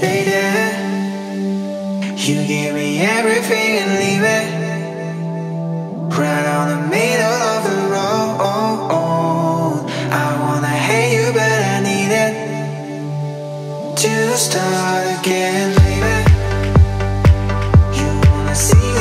Lady, you give me everything and leave it right on the middle of the road. I wanna hate you but I need it to start again, baby. You wanna see